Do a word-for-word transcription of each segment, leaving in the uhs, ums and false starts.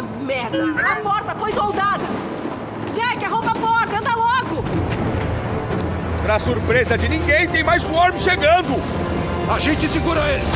Ah, merda! A porta foi soldada! Jack, arromba a porta! Anda logo! Pra surpresa de ninguém, tem mais Swarm chegando! A gente segura eles!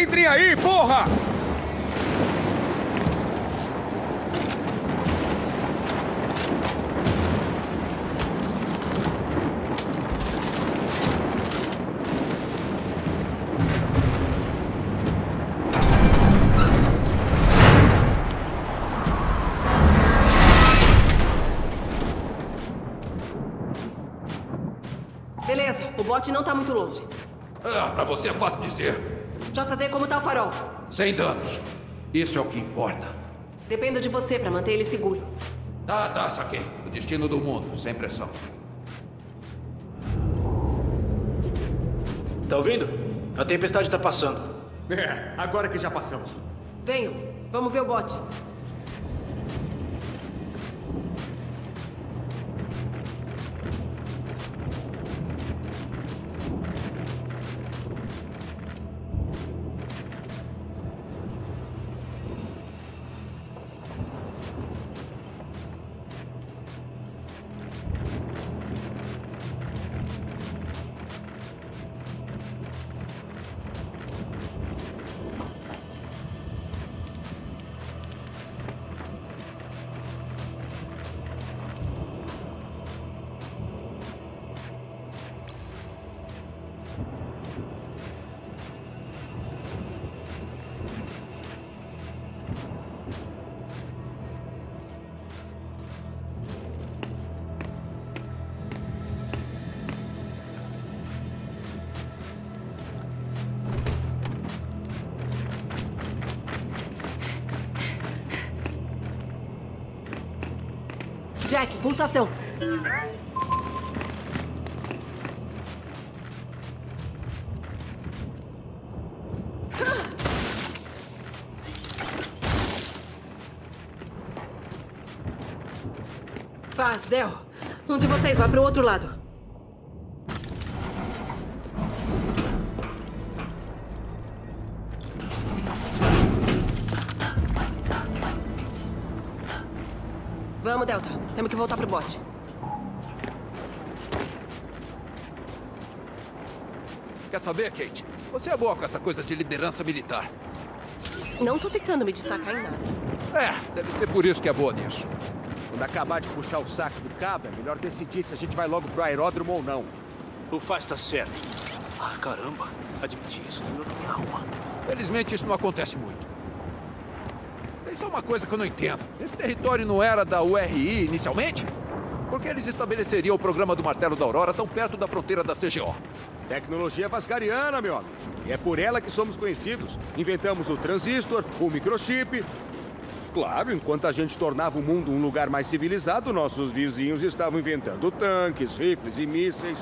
Entrem aí, porra! Beleza, o bote não tá muito longe. Ah, pra você é fácil dizer. J D, como tá o farol? Sem danos. Isso é o que importa. Dependo de você pra manter ele seguro. Tá, tá, saquei. O destino do mundo, sem pressão. Tá ouvindo? A tempestade tá passando. É, agora que já passamos. Venho, vamos ver o bote. Jack, pulsação. Faz, Del. Um de vocês vai pro outro lado. Vamos, Delta. Temos que voltar pro bote. Quer saber, Kate? Você é boa com essa coisa de liderança militar. Não tô tentando me destacar em nada. É, deve ser por isso que é boa nisso. Quando acabar de puxar o saco do cabo, é melhor decidir se a gente vai logo pro aeródromo ou não. O Faz tá certo. Ah, caramba. Admitir isso doeu na minha alma. Felizmente isso não acontece muito. Tem só uma coisa que eu não entendo. Esse território não era da U R I inicialmente? Por que eles estabeleceriam o programa do Martelo da Aurora tão perto da fronteira da C G O? Tecnologia vascariana, meu amigo. E é por ela que somos conhecidos. Inventamos o transistor, o microchip... Claro, enquanto a gente tornava o mundo um lugar mais civilizado, nossos vizinhos estavam inventando tanques, rifles e mísseis.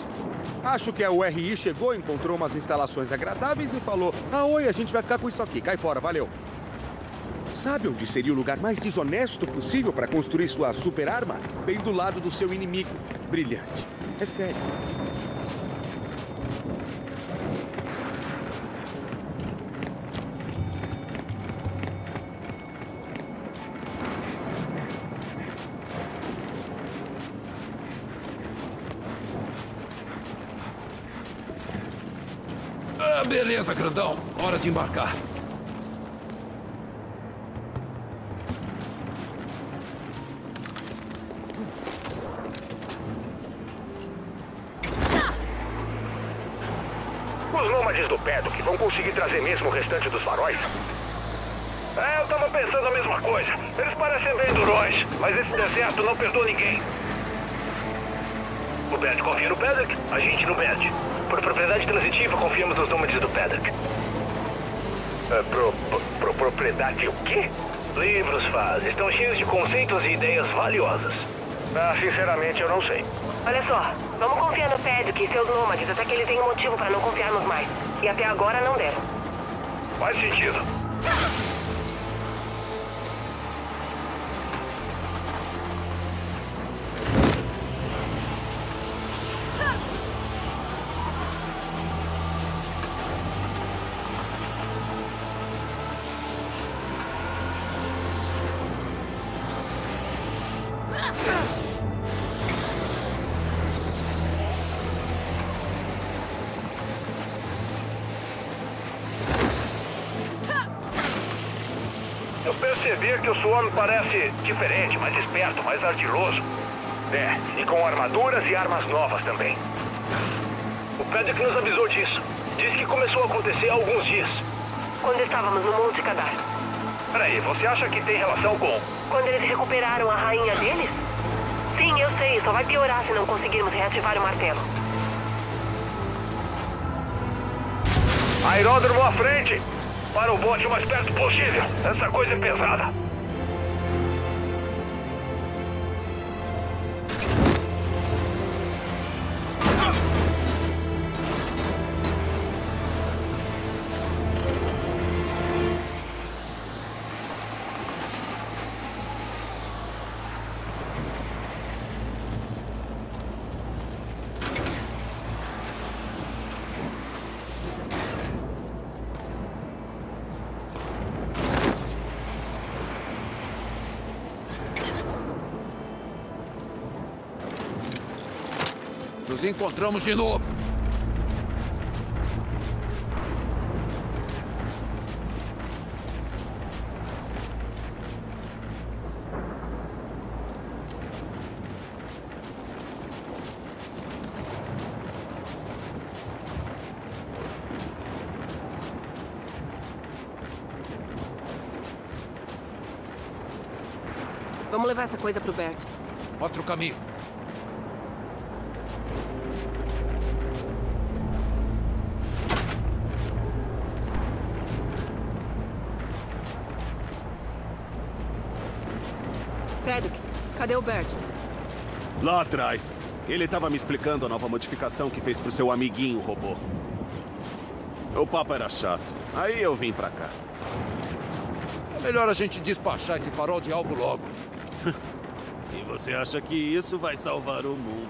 Acho que a U R I chegou, encontrou umas instalações agradáveis e falou: ah, oi, a gente vai ficar com isso aqui, cai fora, valeu. Sabe onde seria o lugar mais desonesto possível para construir sua super arma? Bem do lado do seu inimigo. Brilhante. É sério. Beleza, grandão. Hora de embarcar. Os nômades do Pedro que vão conseguir trazer mesmo o restante dos faróis? É, eu tava pensando a mesma coisa. Eles parecem bem durões, mas esse deserto não perdoa ninguém. O Pedro confia no Pedro, a gente não perde. Por propriedade transitiva, confiamos nos nômades do Paddock. Uh, pro, pro, pro propriedade o quê? Livros, Faz. Estão cheios de conceitos e ideias valiosas. Ah, sinceramente, eu não sei. Olha só, vamos confiar no Paddock e seus nômades até que ele tenha um motivo para não confiarmos mais. E até agora não deram. Faz sentido. Perceber que o Swarm parece diferente, mais esperto, mais ardiloso. É, e com armaduras e armas novas também. O Pedro nos avisou disso. Diz que começou a acontecer há alguns dias. Quando estávamos no Monte Cadar. Peraí, você acha que tem relação com... Quando eles recuperaram a rainha deles? Sim, eu sei. Só vai piorar se não conseguirmos reativar o martelo. Aeródromo à frente! Para o bote o mais perto possível. Essa coisa é pesada. Nos encontramos de novo. Vamos levar essa coisa pro Bert. Mostra o caminho. Cadê o Bert? Lá atrás. Ele tava me explicando a nova modificação que fez pro seu amiguinho robô. O papo era chato. Aí eu vim pra cá. É melhor a gente despachar esse farol de alvo logo. E você acha que isso vai salvar o mundo?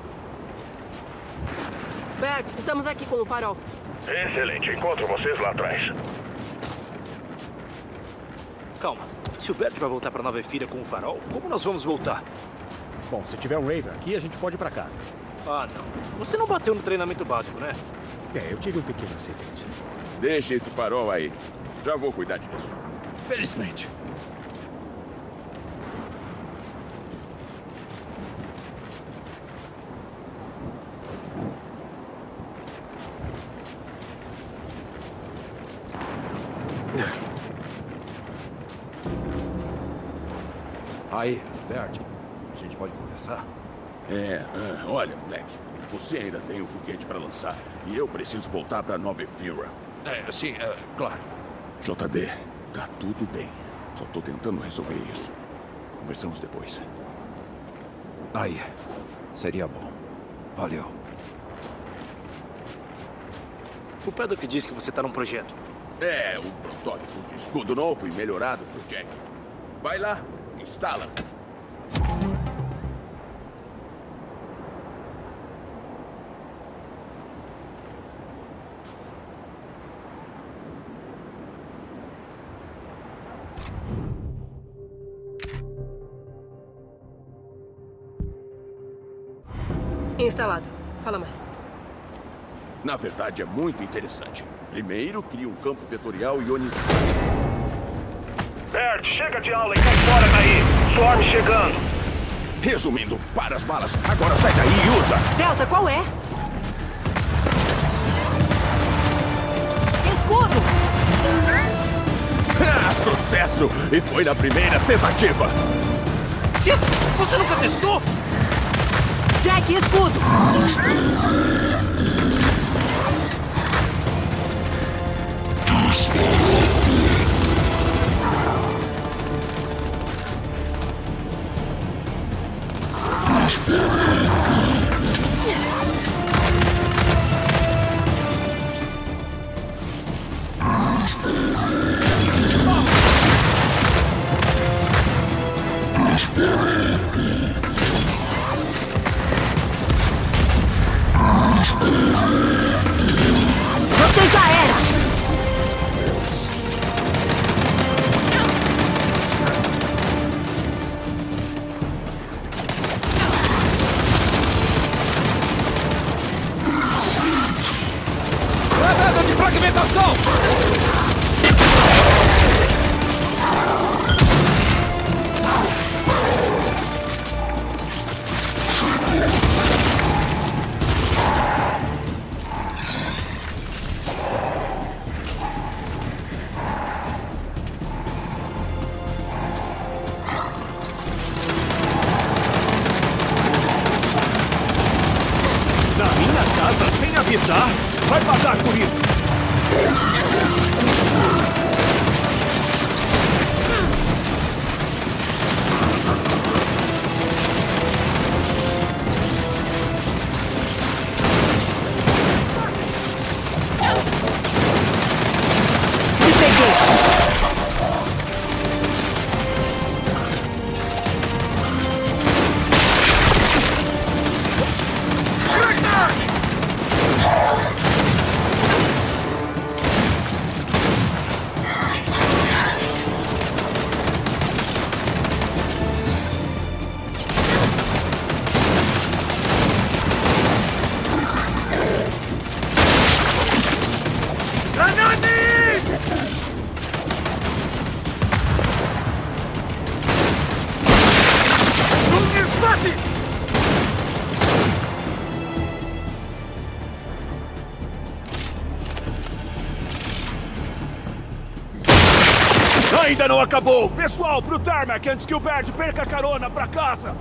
Bert, estamos aqui com o farol. Excelente. Encontro vocês lá atrás. Calma. Se o Bert vai voltar pra Nova Ephyra com o farol, como nós vamos voltar? Bom, se tiver um Raven aqui, a gente pode ir pra casa. Ah, não. Você não bateu no treinamento básico, né? É, eu tive um pequeno acidente. Deixa esse farol aí. Já vou cuidar disso. Felizmente. Aí, Bert, a gente pode conversar? É, uh, olha, moleque, você ainda tem um foguete pra lançar e eu preciso voltar pra Nova Ephyra. É, sim, é, claro. J D, tá tudo bem. Só tô tentando resolver isso. Conversamos depois. Aí, seria bom. Valeu. O Pedro que disse que você tá num projeto. É, um protótipo de escudo novo e melhorado pro Jack. Vai lá. Instala. Instalado. Fala mais. Na verdade, é muito interessante. Primeiro, cria um campo vetorial ionizado. Bert, chega de aula e cai fora daí! Swarm chegando! Resumindo, para as balas, agora sai daí e usa! Delta, qual é? Escudo! Ah, sucesso! E foi na primeira tentativa! Que? Você nunca testou? Jack, escudo! Você já era! Ainda não acabou! Pessoal, pro Tarmac antes que o Bert perca a carona pra casa!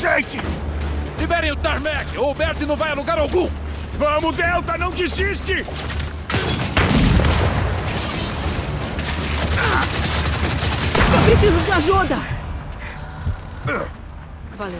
Gente! Liberem o Tarmac, ou o Bert não vai a lugar algum! Vamos, Delta, não desiste! Eu preciso de ajuda! Valeu.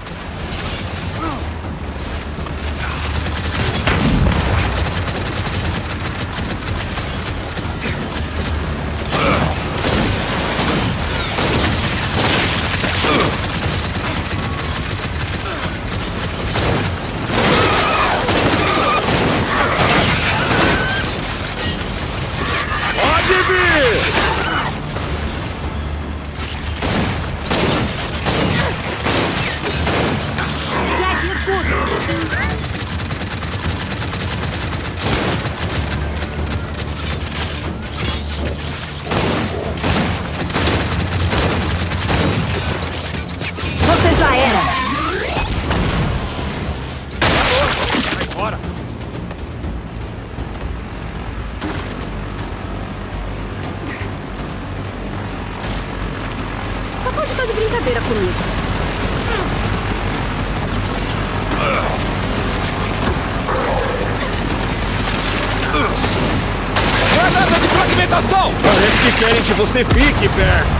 Que você fique perto.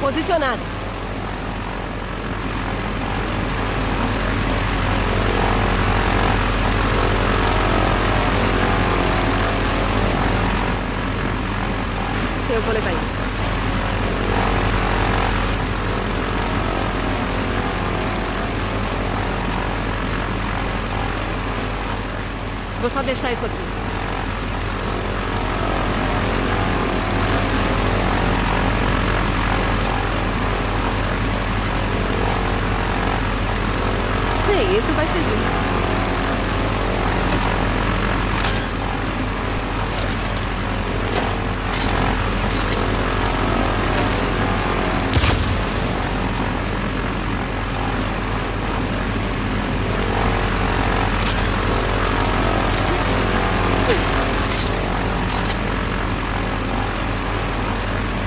Posicionado. Eu vou levar isso. Vou só deixar isso aqui. E isso vai servir.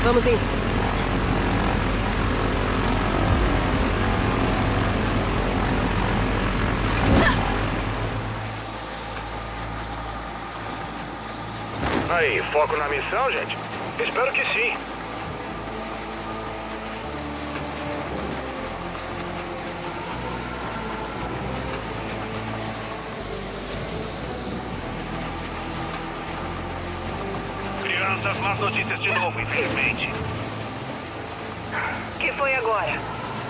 Vamos indo. Aí, foco na missão, gente? Espero que sim. Crianças, más notícias de novo, infelizmente. O que foi agora?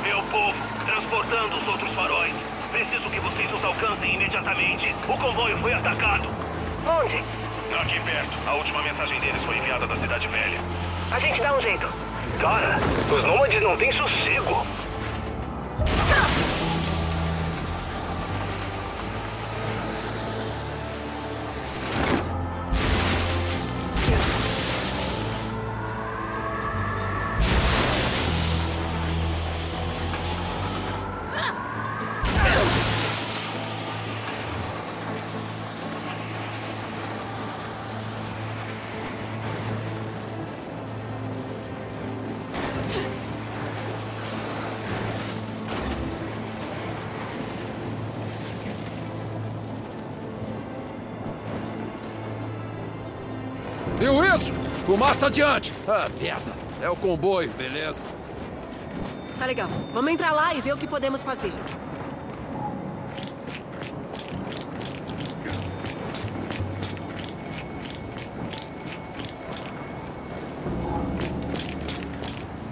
Meu povo, transportando os outros faróis. Preciso que vocês os alcancem imediatamente. O comboio foi atacado. Onde? Aqui perto. A última mensagem deles foi enviada da Cidade Velha. A gente dá um jeito. Cara, os nômades não têm sossego. Fumaça adiante! Ah, merda! É o comboio, beleza? Tá legal. Vamos entrar lá e ver o que podemos fazer.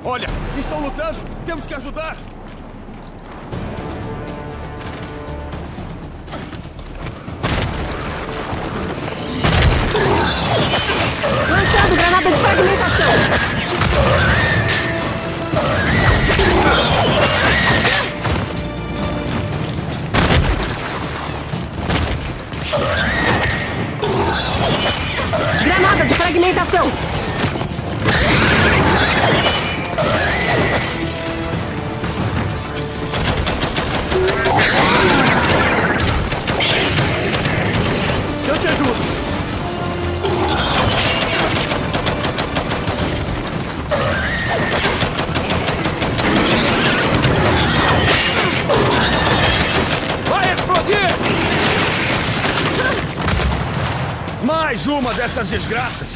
Olha! Estão lutando! Temos que ajudar! Lançando granada de fragmentação! Granada de fragmentação! Eu te ajudo! Mais uma dessas desgraças!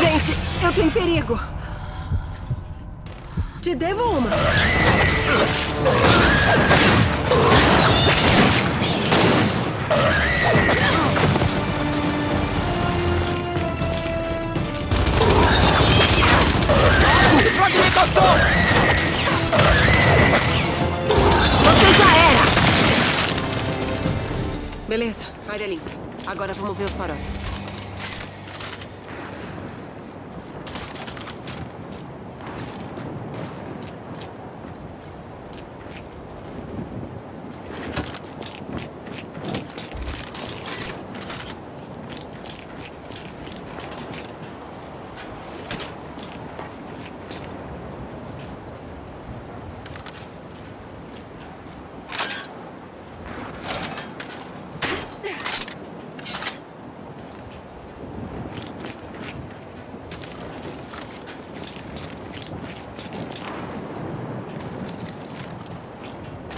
Gente, eu tô em perigo. Te devo uma. Fragmentação! Você já era! Beleza, área limpa. Agora vamos ver os faróis.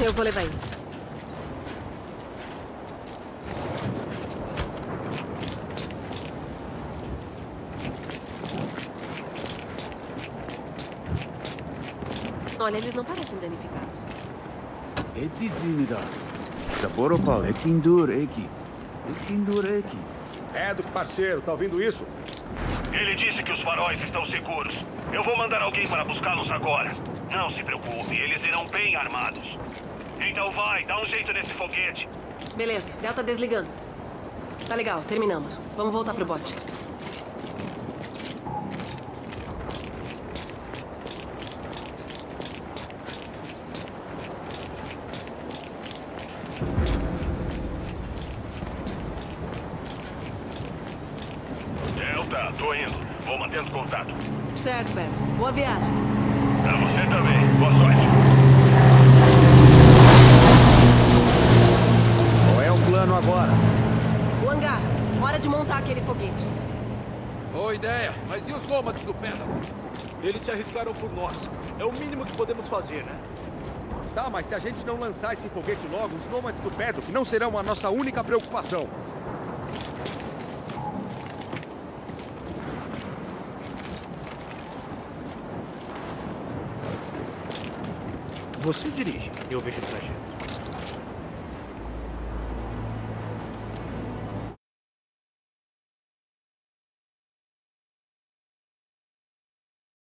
Eu vou levar isso. Olha, eles não parecem danificados. É do parceiro, tá ouvindo isso? Ele disse que os faróis estão seguros. Eu vou mandar alguém para buscá-los agora. Não se preocupe, eles irão bem armados. Então vai, dá um jeito nesse foguete. Beleza, Delta desligando. Tá legal, terminamos. Vamos voltar pro bote. Certo, Ben. Boa viagem. Pra você também. Boa sorte. Qual é o plano agora? O hangar. Hora de montar aquele foguete. Boa ideia. Mas e os nômades do Pénal? Eles se arriscaram por nós. É o mínimo que podemos fazer, né? Tá, mas se a gente não lançar esse foguete logo, os nômades do Pénal não serão a nossa única preocupação. Você dirige, eu vejo o trajeto.